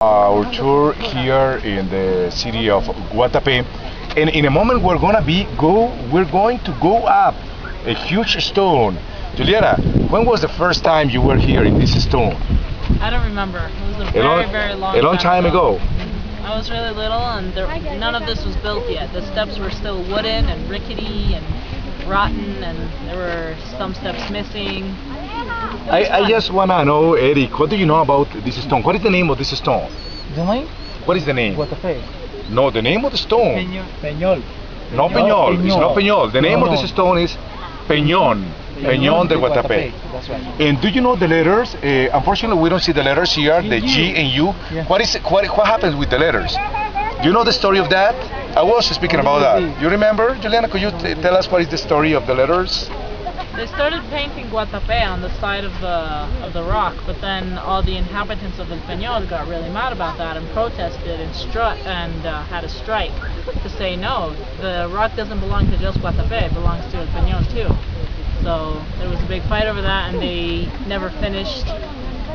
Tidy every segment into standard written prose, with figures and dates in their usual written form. Our tour here in the city of Guatapé, and in a moment we're going to go up a huge stone. Julieta, when was the first time you were here in this stone? I don't remember. It was a very long time ago. I was really little, and none of this was built yet. The steps were still wooden and rickety and rotten, and there were some steps missing. I just want to know, Eric, what do you know about this stone? What is the name of this stone? The name? What is the name? Guatapé. No, the name of the stone. Peñol. No, Peñol. Peñol. It's not Peñol. The name of this stone is Peñón. Peñón de Guatapé. That's right. And do you know the letters? Unfortunately, we don't see the letters here, the G and U. Yeah. What happens with the letters? Do you know the story of that? I was speaking about that. You remember, Juliana? Could you tell us what is the story of the letters? They started painting Guatapé on the side of the rock, but then all the inhabitants of El Peñol got really mad about that and protested and had a strike to say no, the rock doesn't belong to just Guatapé, it belongs to El Peñol too. So there was a big fight over that, and they never finished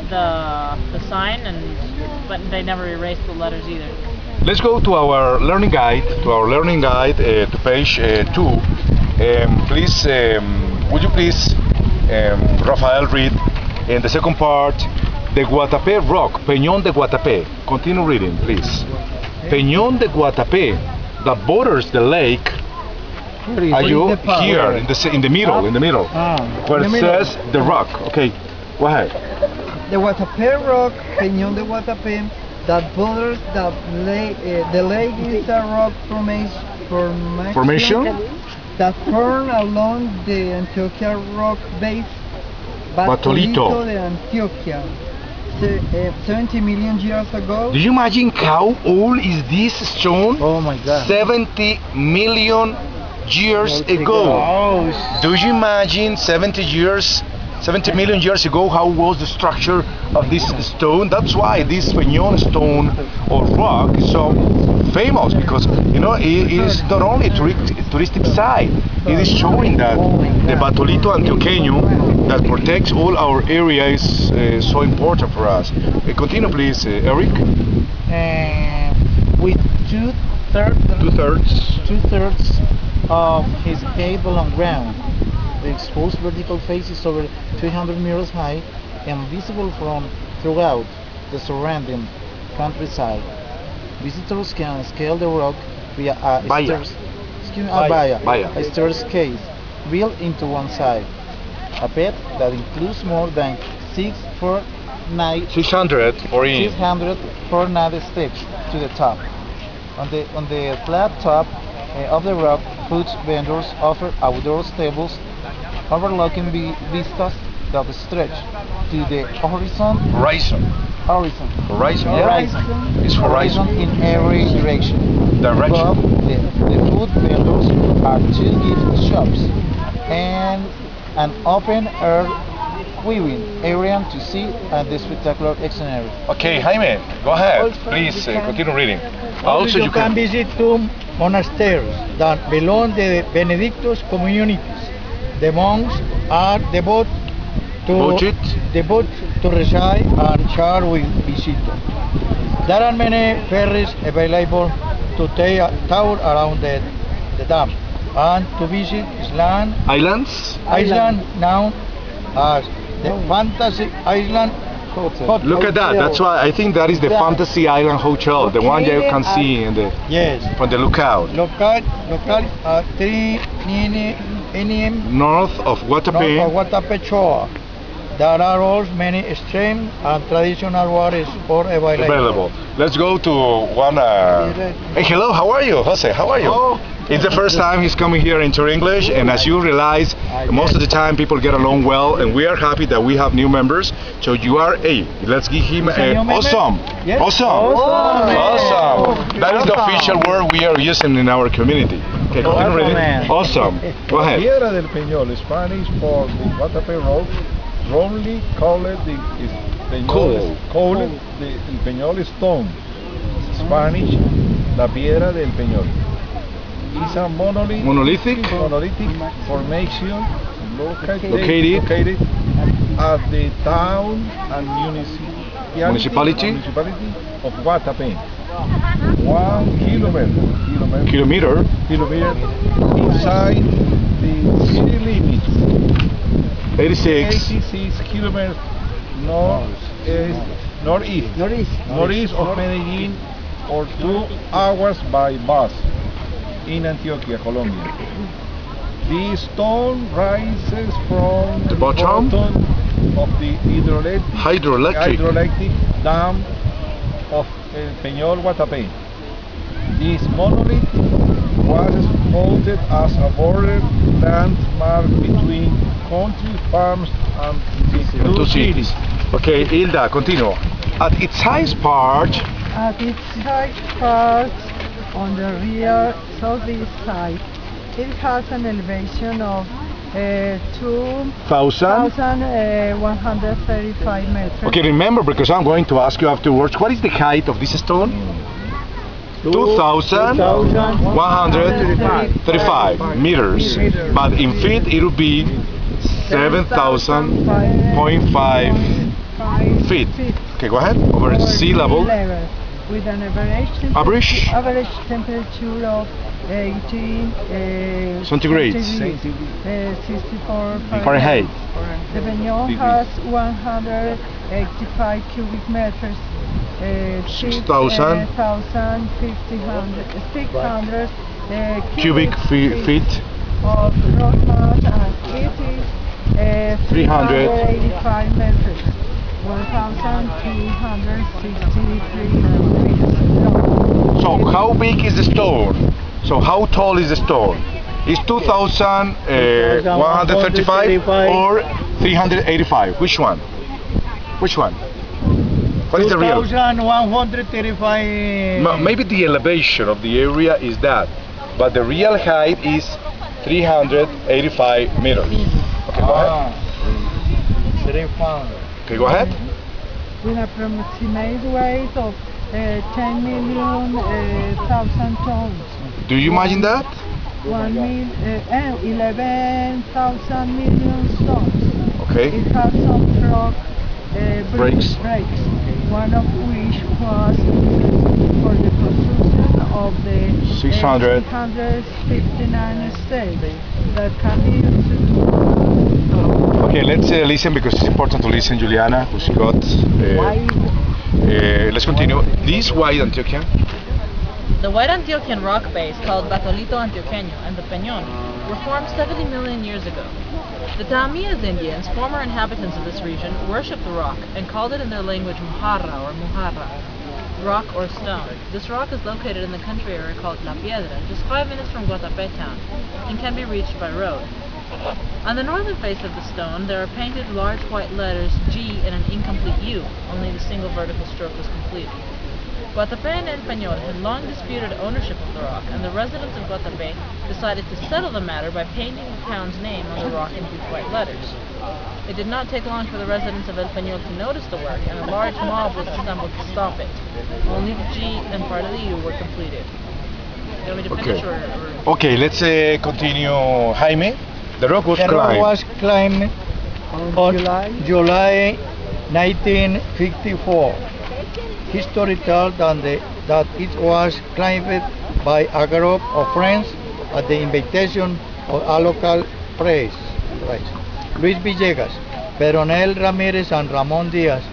the sign, but they never erased the letters either. Let's go to our learning guide, to page 2. Please, would you please, Rafael, read in the second part, the Guatapé rock, Peñón de Guatapé. Continue reading, please. Peñón de Guatapé that borders the lake. Are you here in the middle? Where it says the rock. Okay, go ahead. The Guatapé rock, Peñón de Guatapé that borders the lake is a rock formation that formed along the Antioquia rock base, Batolito de Antioquia, 70 million years ago. Do you imagine how old is this stone? Oh my God. 70 million years ago. Oh. Do you imagine 70 million years ago, how was the structure of this stone? That's why this Peñón stone or rock is so famous, because you know it is not only a touristic site. It is showing that the Batolito Antioqueño that protects all our area is so important for us. Continue, please, Eric. With two thirds of his cable on ground. The exposed vertical face is over 300 meters high and visible from throughout the surrounding countryside. Visitors can scale the rock via a staircase built into one side. A path that includes more than 649 steps to the top. On the flat top of the rock, food vendors offer outdoor tables overlooking vistas that stretch to the horizon. Horizon in every direction. Above the food vendors are two gift shops and an open air viewing area to see the spectacular scenery. Okay, Jaime, go ahead. Also, please continue reading. Also, you can visit two monasteries that belong to the Benedictus communities. The monks are devoted to reside and share with visitors. There are many ferries available to take a tour around the dam and to visit islands known as the Fantasy Island Hotel. Look at that. That's why I think that is the Fantasy Island Hotel, the one you can see in the from the lookout. Lookout at 3 AM north of Guatapé shore. There are also many streams and traditional water sports available. Let's go to one. Hey, hello, how are you, Jose? How are you? Oh. It's the first time he's coming here into English, and as you realize, most of the time people get along well, and we are happy that we have new members. So you are let's give him awesome. Yes. Awesome. Awesome. That is the official word we are using in our community. Okay, continue reading. Awesome. Go ahead. Piedra del Peñol, Spanish for the Guatapé Rock, wrongly called the Peñol stone. Spanish, la piedra del Peñol. It's a monolithic formation located at the town and municipality municipality of Guatapé. 1 kilometer inside the city limits. 86 kilometers northeast of Medellín, or 2 hours by bus in Antioquia, Colombia. The stone rises from the bottom of the hydroelectric dam of Peñón de Guatapé. This monolith was exposed as a border landmark between country farms and the two cities. Okay, Hilda, continue. At its highest part, on the rear southeast side, it has an elevation of 2,135 meters. Okay, remember, because I'm going to ask you afterwards, what is the height of this stone? 2,135 meters, but in feet it would be 7,000.5 feet. Okay, go ahead, over sea level. With an average temperature of 18 centigrade, 64 Fahrenheit. The Peñón has 185 cubic meters, 6,600 cubic feet of rock mass, and it is 385 meters. 1,263. So how big is the stone? So how tall is the stone? Is 2,135 or 385? Which one? Which one? What is the real? 2,135. Maybe the elevation of the area is that, but the real height is 385 meters. Okay, go ahead. 3,500. Okay, go ahead. With an approximate weight of 10,000,000 tons. Do you imagine that? 11,000,000,000 tons. Okay. It has some rock breaks, one of which was for the construction of the 659 stables that can be used to. Okay, let's listen, because it's important to listen, Juliana, who's got... let's continue. This white Antioquian? The white Antioquian rock base, called Batolito Antioqueño, and the Peñón were formed 70 million years ago. The Tamia Indians, former inhabitants of this region, worshipped the rock and called it in their language Muharra or Muharra, rock or stone. This rock is located in the country area called La Piedra, just 5 minutes from Guatapé town, and can be reached by road. On the northern face of the stone, there are painted large white letters G and an incomplete U, only the single vertical stroke was completed. Guatapé and Peñón had long disputed ownership of the rock, and the residents of Guatapé decided to settle the matter by painting the town's name on the rock in huge white letters. It did not take long for the residents of El Peñón to notice the work, and a large mob was assembled to stop it. Only the G and part of the U were completed. Do you want me to finish, or? Okay, let's continue, Jaime. The rock was climbed on July 1954. History tells that it was climbed by a group of friends at the invitation of a local priest, Luis Villegas. Peronel Ramirez and Ramon Diaz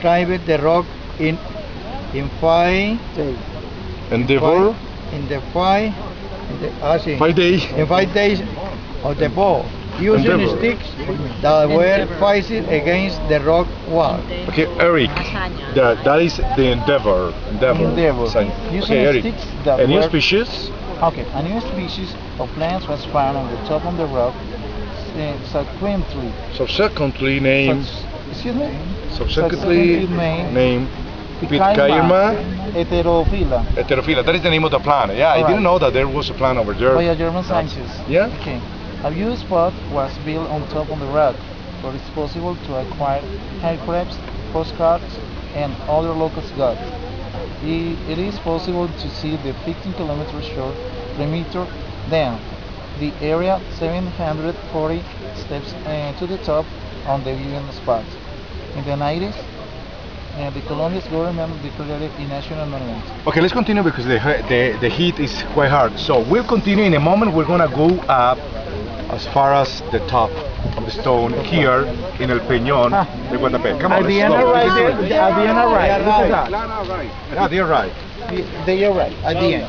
climbed the rock in five days of the ball, using sticks that were placed against the rock wall. Okay, Eric, that is the endeavor. Using sticks that were... A new species of plants was found on the top of the rock, subsequently named Pitcairnia heterophylla. That is the name of the plant. Yeah, I didn't know that there was a plant over there. By a German scientist. Yeah? Okay. A view spot was built on top of the rock, where it's possible to acquire handcrafts, postcards, and other local goods. It is possible to see the 15-kilometer short perimeter dam, the area 740 steps to the top on the viewing spot. In the 90s, the Colombia's government declared it a national monument. Okay, let's continue because the heat is quite hard. So we'll continue in a moment. We're gonna go up as far as the top of the stone here in El Peñón de Guatapé. Come on, let's go. At the end, right. At the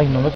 end.